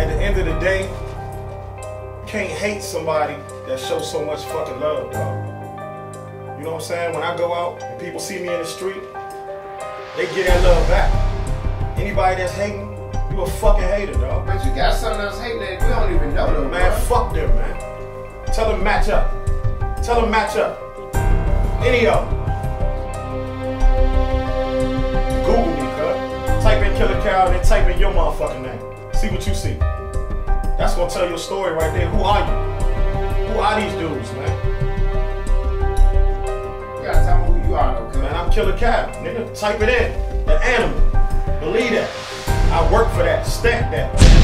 At the end of the day, you can't hate somebody that shows so much fucking love, dog. You know what I'm saying? When I go out and people see me in the street, they get that love back. Anybody that's hating, you a fucking hater, dog. But you got something else hating that we don't even know, though. Man, bro. Fuck them, man. Tell them match up. Tell them match up. Any of them. Google me, cuz. Type in Killa Cal and then type in your motherfucking name. See what you see. That's gonna tell your story right there. Who are you? Who are these dudes, man? You gotta tell me who you are, though, cuz. Man, I'm Killa Cal. Nigga, type it in. An animal. Believe that. I work for that. Stamp that.